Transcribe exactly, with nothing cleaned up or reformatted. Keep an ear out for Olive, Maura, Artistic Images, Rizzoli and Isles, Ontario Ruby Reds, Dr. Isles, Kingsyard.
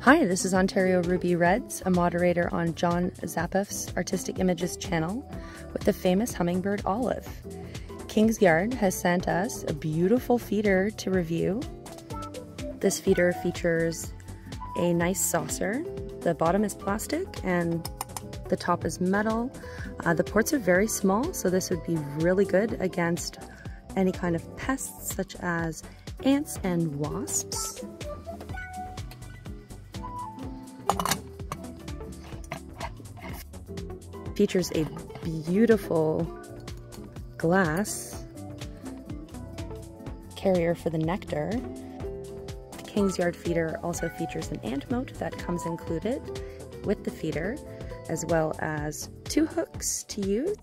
Hi, this is Ontario Ruby Reds, a moderator on John Zappof's Artistic Images channel with the famous hummingbird Olive. Kingsyard has sent us a beautiful feeder to review. This feeder features a nice saucer. The bottom is plastic and the top is metal. Uh, the ports are very small, so this would be really good against any kind of pests such as ants and wasps. Features a beautiful glass carrier for the nectar. The Kingsyard feeder also features an ant moat that comes included with the feeder, as well as two hooks to use.